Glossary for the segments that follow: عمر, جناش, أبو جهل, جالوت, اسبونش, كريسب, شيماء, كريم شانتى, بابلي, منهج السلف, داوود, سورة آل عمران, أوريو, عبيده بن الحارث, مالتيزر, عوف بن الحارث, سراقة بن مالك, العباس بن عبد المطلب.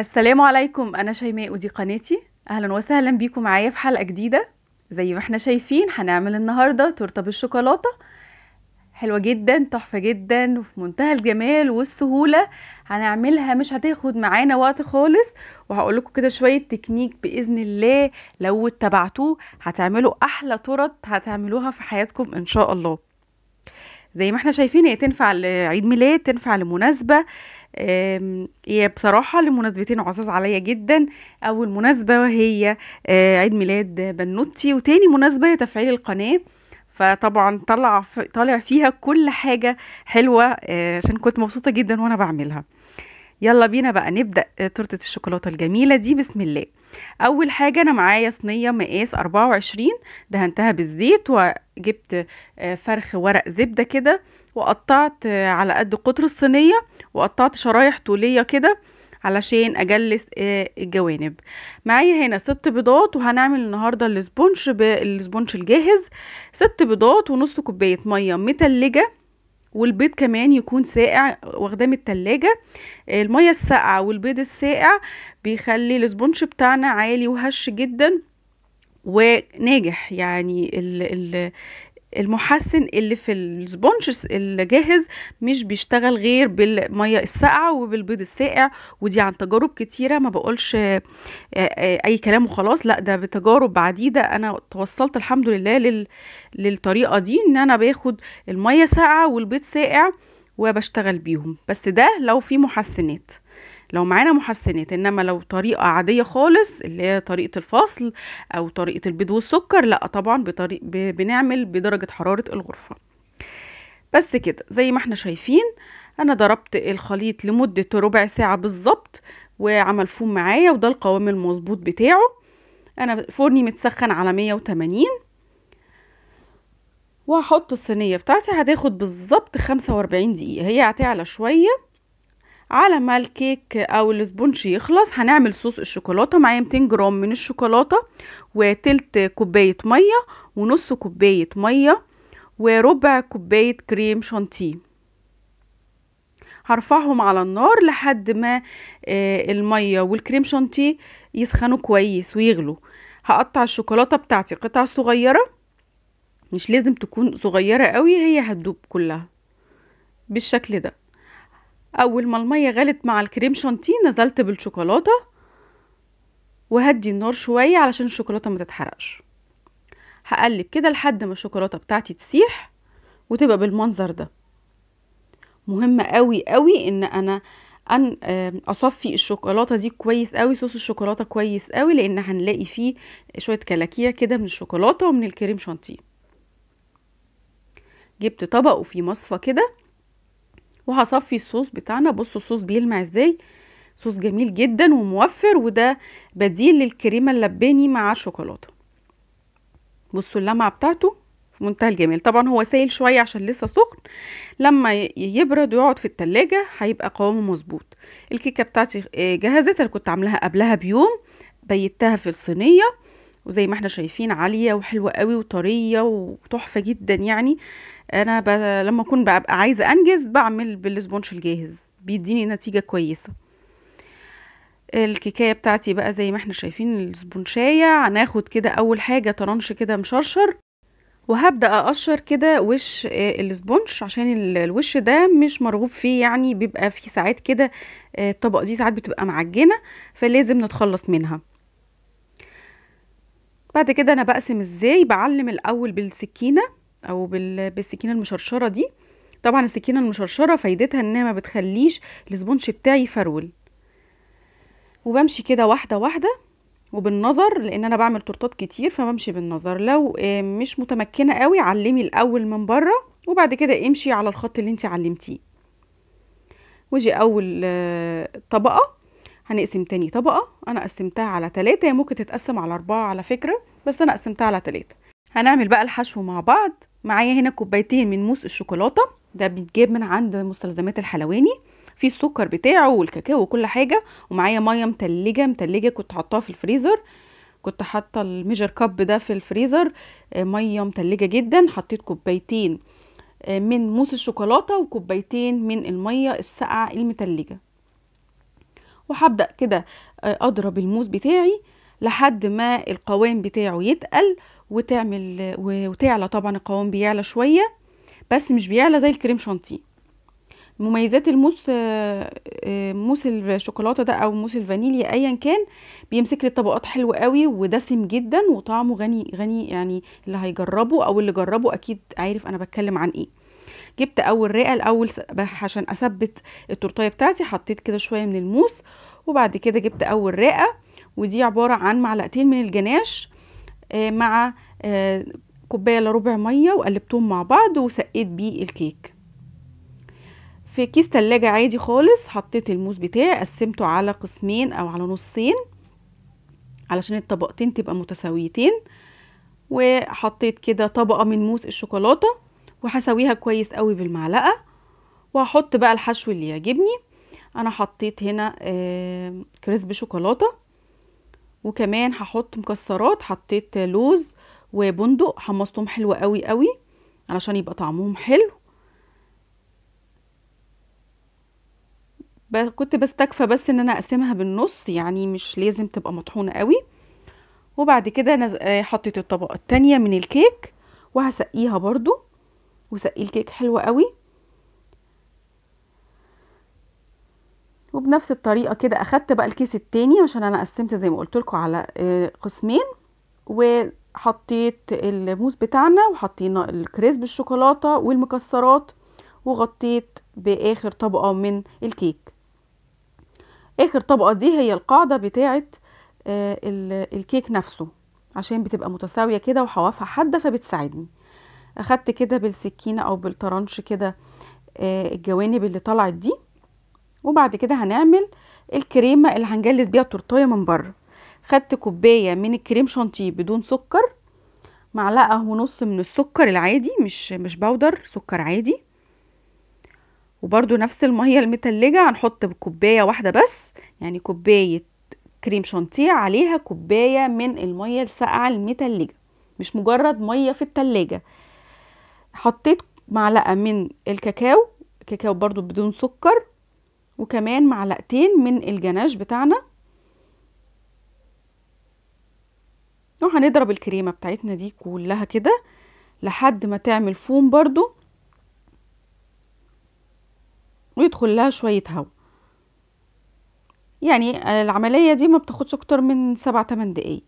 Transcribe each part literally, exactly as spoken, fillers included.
السلام عليكم، أنا شيماء ودي قناتي. أهلا وسهلا بيكم معايا في حلقة جديدة. زي ما احنا شايفين هنعمل النهاردة تورتة بالشوكولاتة حلوة جدا، تحفة جدا، وفي منتهى الجمال والسهولة. هنعملها مش هتاخد معانا وقت خالص، وهقول لكم كده شوية تكنيك بإذن الله لو اتبعتوه هتعملوا أحلى تورت هتعملوها في حياتكم إن شاء الله. زي ما احنا شايفين هي تنفع لعيد ميلاد، تنفع لمناسبة، هي بصراحة لمناسبتين عزاز عليا جدا. أول مناسبة وهي عيد ميلاد بنوتي، وتاني مناسبة هي تفعيل القناة. فطبعا طلع طالع فيها كل حاجة حلوة عشان كنت مبسوطة جدا وانا بعملها. يلا بينا بقى نبدأ تورتة الشوكولاتة الجميلة دي. بسم الله. أول حاجة أنا معايا صينية مقاس أربعة وعشرين دهنتها بالزيت، وجبت فرخ ورق زبدة كده، وقطعت على قد قطر الصينية، وقطعت شرايح طولية كده علشان أجلس الجوانب. معايا هنا ست بيضات، وهنعمل النهاردة الاسبونش بالاسبونش الجاهز. ست بيضات ونص كوباية مية متلجة، والبيض كمان يكون ساقع واخداه من التلاجة. المية الساقعة والبيض الساقع بيخلي الاسبونش بتاعنا عالي وهش جدا وناجح. يعني المحسن اللي في الاسبونش الجاهز مش بيشتغل غير بالمية الساقعة وبالبيض الساقع، ودي عن تجارب كتيرة، ما بقولش اي كلام وخلاص، لا ده بتجارب عديدة انا توصلت الحمد لله لل... للطريقة دي، ان انا باخد المية ساقعة والبيض ساقع وبشتغل بيهم. بس ده لو في محسنات، لو معانا محسنات. انما لو طريقة عادية خالص اللي هي طريقة الفصل او طريقة البيض والسكر، لا طبعا بطريق بنعمل بدرجة حرارة الغرفة. بس كده زي ما احنا شايفين انا ضربت الخليط لمدة ربع ساعة بالظبط، وعمل فوم معايا، وده القوام المظبوط بتاعه. انا فرني متسخن على مية وتمانين، وهحط الصينية بتاعتي هتاخد بالظبط خمسة وأربعين دقيقة. هي هتعلى شوية على ما الكيك او الاسبونش يخلص. هنعمل صوص الشوكولاته. معايا ميتين جرام من الشوكولاته، وتلت كوبايه ميه، ونص كوبايه ميه، وربع كوبايه كريم شانتيه. هرفعهم على النار لحد ما الميه والكريم شانتيه يسخنوا كويس ويغلوا. هقطع الشوكولاته بتاعتي قطع صغيره، مش لازم تكون صغيره قوي، هي هتدوب كلها بالشكل ده. اول ما الميه غلت مع الكريم شانتيه نزلت بالشوكولاته، وهدي النار شويه علشان الشوكولاته ما تتحرقش. هقلب كده لحد ما الشوكولاته بتاعتي تسيح وتبقى بالمنظر ده. مهم قوي قوي ان انا ان اصفي الشوكولاته دي كويس قوي، صوص الشوكولاته كويس قوي، لان هنلاقي فيه شويه كلاكيع كده من الشوكولاته ومن الكريم شانتيه. جبت طبق وفيه مصفى كده، وهصفي الصوص بتاعنا. بصوا الصوص بيلمع ازاي، صوص جميل جدا وموفر، وده بديل للكريمه اللباني مع الشوكولاته. بصوا اللمعه بتاعته في منتهى الجمال. طبعا هو سايل شويه عشان لسه سخن، لما يبرد ويقعد في التلاجة هيبقى قوامه مظبوط. الكيكه بتاعتي جهزت، انا كنت عاملاها قبلها بيوم، بيتها في الصينيه، وزي ما احنا شايفين عاليه وحلوه قوي وطريه وتحفه جدا. يعني انا ب... لما اكون ببقى عايزه انجز بعمل بالاسبونش الجاهز، بيديني نتيجه كويسه. الكيكايه بتاعتي بقى زي ما احنا شايفين الاسبونشايه. هناخد كده اول حاجه طرنش كده مشرشر، وهبدا اقشر كده وش الاسبونش، عشان الوش ده مش مرغوب فيه، يعني بيبقى فيه ساعات كده الطبق دي ساعات بتبقى معجنه، فلازم نتخلص منها. بعد كده انا بقسم ازاي. بعلم الاول بالسكينه او بالسكينه المشرشره دي. طبعا السكينه المشرشره فايدتها انها ما بتخليش الاسبونش بتاعي يفرول. وبمشي كده واحده واحده وبالنظر، لان انا بعمل تورتات كتير فبمشي بالنظر. لو مش متمكنه قوي علمي الاول من بره، وبعد كده امشي على الخط اللي انت علمتيه. واجي اول طبقه هنقسم تاني طبقة. انا قسمتها على تلاتة، ممكن تتقسم على اربعة على فكرة، بس انا قسمتها على تلاتة. هنعمل بقى الحشو مع بعض. معايا هنا كوبايتين من موس الشوكولاتة، ده بيتجاب من عند مستلزمات الحلواني، فيه السكر بتاعه والكاكاو وكل حاجة. ومعايا مية متلجة متلجة كنت حطاها في الفريزر، كنت حاطة الميجر كاب ده في الفريزر، مية متلجة جدا. حطيت كوبايتين من موس الشوكولاتة وكوبايتين من المية الساقعة المتلجة، وهبدأ كده اضرب الموز بتاعي لحد ما القوام بتاعه يتقل وتعمل وتعلى. طبعا القوام بيعلى شوية بس مش بيعلى زي الكريم شانتيه. مميزات الموس موس الشوكولاتة ده او موس الفانيليا ايا كان بيمسك لي الطبقات حلو قوي ودسم جدا وطعمه غني غني، يعني اللي هيجربه او اللي جربه اكيد عارف انا بتكلم عن ايه. جبت اول رقه الاول عشان اثبت التورتايه بتاعتي، حطيت كده شويه من الموس وبعد كده جبت اول رقه، ودي عباره عن معلقتين من الجناش مع كوبايه الا ربع ميه وقلبتهم مع بعض وسقيت بيه الكيك. في كيس تلاجة عادي خالص حطيت الموس بتاعي، قسمته على قسمين او على نصين علشان الطبقتين تبقى متساويتين، وحطيت كده طبقه من موس الشوكولاته وهسويها كويس قوي بالمعلقه، وهحط بقى الحشو اللي يعجبني. انا حطيت هنا آه كريسب شوكولاته، وكمان هحط مكسرات، حطيت لوز وبندق حمصتهم حلو قوي قوي علشان يبقى طعمهم حلو. كنت بستكفى بس ان انا اقسمها بالنص، يعني مش لازم تبقى مطحونه قوي. وبعد كده انا حطيت الطبقه الثانيه من الكيك وهسقيها برضو، وسقي الكيك حلوه قوي. وبنفس الطريقه كده اخدت بقى الكيس الثاني عشان انا قسمت زي ما قلت لكم على قسمين، وحطيت الموس بتاعنا وحطينا الكريسب الشوكولاته والمكسرات وغطيت باخر طبقه من الكيك. اخر طبقه دي هي القاعده بتاعه الكيك نفسه عشان بتبقى متساويه كده وحوافها حاده فبتساعدني. اخدت كده بالسكينه او بالطرنش كده الجوانب اللي طلعت دي، وبعد كده هنعمل الكريمه اللي هنجلس بيها التورتايه من بره. خدت كوبايه من الكريم شانتيه بدون سكر، معلقه ونص من السكر العادي مش مش باودر، سكر عادي، وبرده نفس الميه المتلجه هنحط بكوبايه واحده بس، يعني كوبايه كريم شانتيه عليها كوبايه من الميه الساقعه المتلجه مش مجرد ميه في التلاجة. حطيت معلقه من الكاكاو، كاكاو برده بدون سكر، وكمان معلقتين من الجناش بتاعنا، وهنضرب الكريمه بتاعتنا دي كلها كده لحد ما تعمل فوم برده ويدخل لها شويه هواء. يعني العمليه دي ما بتاخدش اكتر من سبعة تمن دقايق.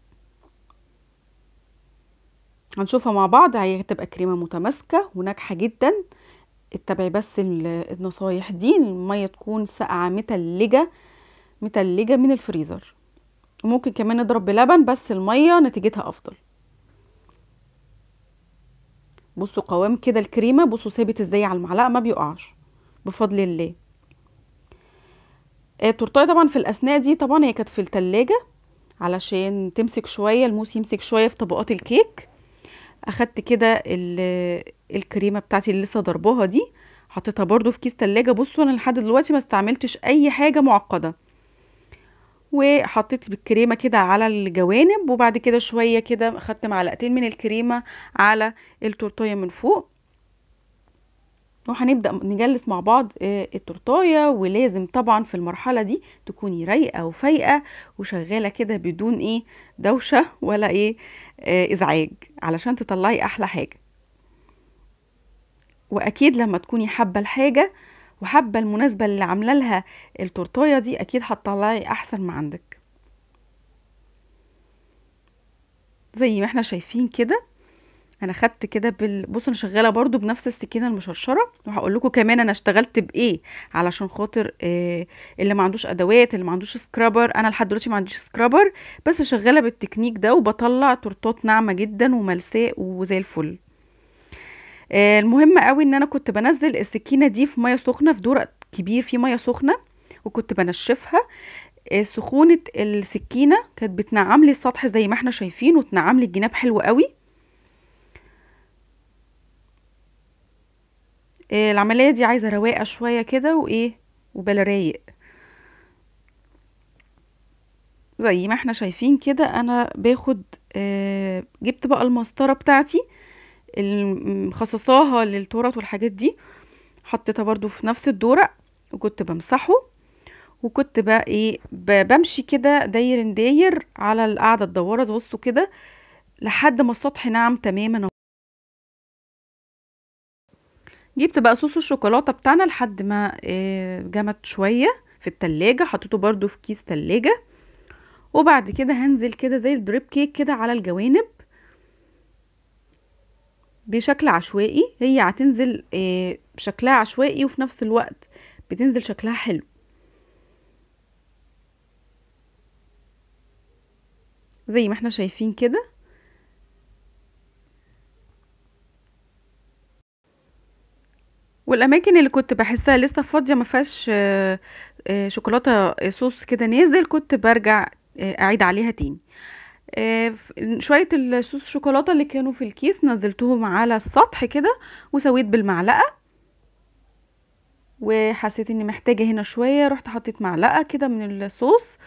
هنشوفها مع بعض، هي هتبقى كريمه متماسكه وناجحه جدا. اتبعي بس النصايح دي، الميه تكون ساقعه متلجه متلجه من الفريزر، وممكن كمان نضرب بلبن بس الميه نتيجتها افضل. بصوا قوام كده الكريمه، بصوا ثابت ازاي على المعلقه ما بيقعش بفضل الله. التورتايه طبعا في الاثناء دي طبعا هي كانت في التلاجة علشان تمسك شويه، الموس يمسك شويه في طبقات الكيك. اخدت كده الكريمه بتاعتي اللي لسه ضرباها دي، حطيتها برده في كيس تلاجة. بصوا انا لحد دلوقتي ما استعملتش اي حاجه معقده، وحطيت بالكريمه كده على الجوانب، وبعد كده شويه كده اخدت معلقتين من الكريمه على التورتايه من فوق. وهنبدأ نجلس مع بعض التورتايه، ولازم طبعا في المرحلة دي تكوني رايقة وفايقة وشغالة كده بدون ايه دوشة ولا ايه ازعاج علشان تطلعي احلى حاجة. واكيد لما تكوني حابة الحاجة وحابة المناسبة اللي عاملة لها التورتايه دي اكيد هتطلعي احسن ما عندك. زي ما احنا شايفين كده انا خدت كده بال... بصوا انا شغاله برده بنفس السكينه المشرشره، وهقول لكم كمان انا اشتغلت بايه علشان خاطر آه اللي ما عندوش ادوات، اللي ما عندوش سكرابر. انا لحد دلوقتي ما عنديش سكرابر بس شغاله بالتكنيك ده وبطلع تورتات ناعمه جدا وملساء وزي الفل. آه المهم قوي ان انا كنت بنزل السكينه دي في ميه سخنه، في دور كبير فيه ميه سخنه، وكنت بنشفها. آه سخونه السكينه كانت بتنعم لي السطح زي ما احنا شايفين، وتنعم لي الجناب حلو قوي. العمليه دي عايزه رواقه شويه كده وايه وبلا رايق. زي ما احنا شايفين كده انا باخد آه جبت بقى المسطره بتاعتي مخصصاها للتورت والحاجات دي، حطيتها برضو في نفس الدورق وكنت بمسحه، وكنت بقى ايه بمشي كده داير داير على القاعدة الدوارة. بصوا كده لحد ما السطح ناعم تماما. جبت بقى صوص الشوكولاتة بتاعنا لحد ما جمد شوية في التلاجة، حطيته برضو في كيس تلاجة. وبعد كده هنزل كده زي الدريب كيك كده على الجوانب بشكل عشوائي. هي هتنزل بشكلها عشوائي وفي نفس الوقت بتنزل شكلها حلو. زي ما احنا شايفين كده. والاماكن اللي كنت بحسها لسه فاضيه ما فيهاش شوكولاته صوص كده نازل، كنت برجع اعيد عليها تاني. شويه الصوص الشوكولاته اللي كانوا في الكيس نزلتهم على السطح كده وسويت بالمعلقه، وحسيت اني محتاجه هنا شويه رحت حطيت معلقه كده من الصوص.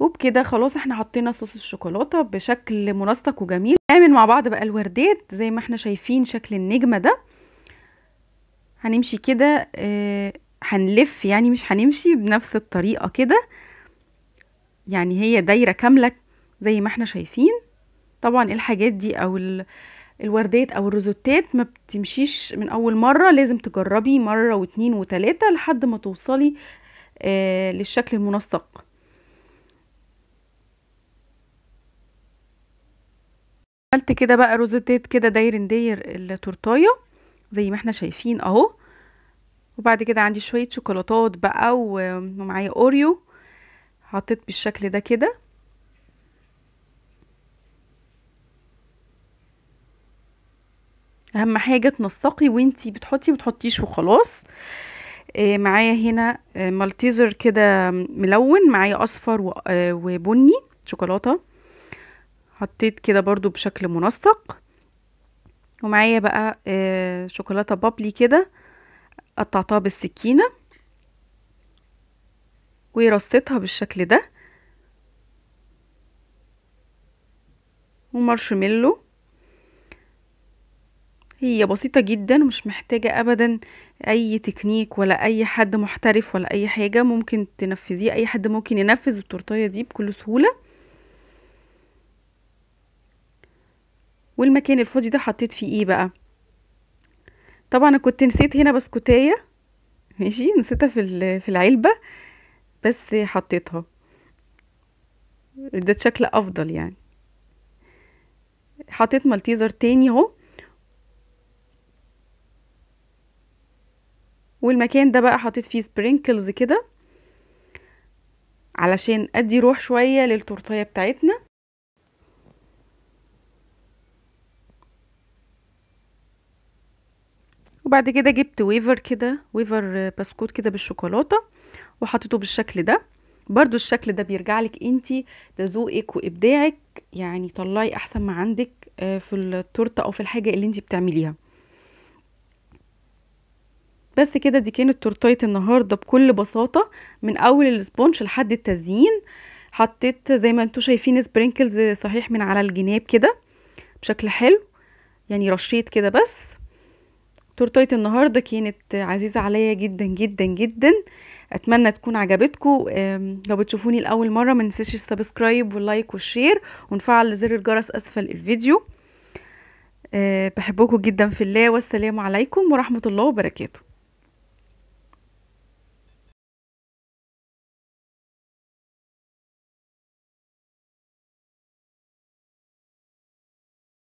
وبكده خلاص احنا حطينا صوص الشوكولاته بشكل منسق وجميل. نعمل مع بعض بقى الوردات زي ما احنا شايفين شكل النجمه ده. هنمشي كده آه هنلف، يعني مش هنمشي بنفس الطريقة كده، يعني هي دايرة كاملة زي ما احنا شايفين. طبعا الحاجات دي او الوردات او الريزوتات ما بتمشيش من اول مرة، لازم تجربي مرة واتنين وتلاتة لحد ما توصلي آه للشكل المنسق. عملت كده بقى ريزوتات كده داير داير التورتاية زي ما احنا شايفين اهو. وبعد كده عندي شوية شوكولاتات بقى ومعايا اوريو، حطيت بالشكل ده كده. اهم حاجة تنسقي وانتي بتحطي، بتحطيش وخلاص. اه معايا هنا اه مالتيزر كده ملون، معايا اصفر اه وبني شوكولاتة، حطيت كده برضو بشكل منسق. ومعايا بقى شوكولاته بابلي كده قطعتها بالسكينه ورصيتها بالشكل ده، ومارشميلو. هي بسيطه جدا ومش محتاجه ابدا اي تكنيك ولا اي حد محترف ولا اي حاجه، ممكن تنفذيه اي حد، ممكن ينفذ التورتايه دي بكل سهوله. والمكان الفاضي ده حطيت فيه ايه بقى؟ طبعا انا كنت نسيت هنا بسكوتايه، ماشي، نسيتها في في العلبه بس حطيتها، ادت شكل افضل يعني. حطيت مالتيزر تاني اهو. والمكان ده بقى حطيت فيه سبرينكلز كده علشان ادي روح شويه للتورتايه بتاعتنا. وبعد كده جبت ويفر كده، ويفر بسكوت كده بالشوكولاته وحطيته بالشكل ده. برضو الشكل ده بيرجع لك انتي، ده ذوقك وابداعك، يعني طلعي احسن ما عندك في التورته او في الحاجه اللي انتي بتعمليها. بس كده دي كانت تورتايه النهارده بكل بساطه، من اول الاسبونج لحد التزيين. حطيت زي ما انتوا شايفين سبرينكلز صحيح من على الجناب كده بشكل حلو، يعني رشيت كده. بس تورتايه النهارده كانت عزيزه عليا جدا جدا جدا، اتمنى تكون عجبتكم. لو بتشوفوني لاول مره ما تنسوش السبسكرايب واللايك والشير، ونفعل زر الجرس اسفل الفيديو. بحبكم جدا في الله، والسلام عليكم ورحمه الله وبركاته.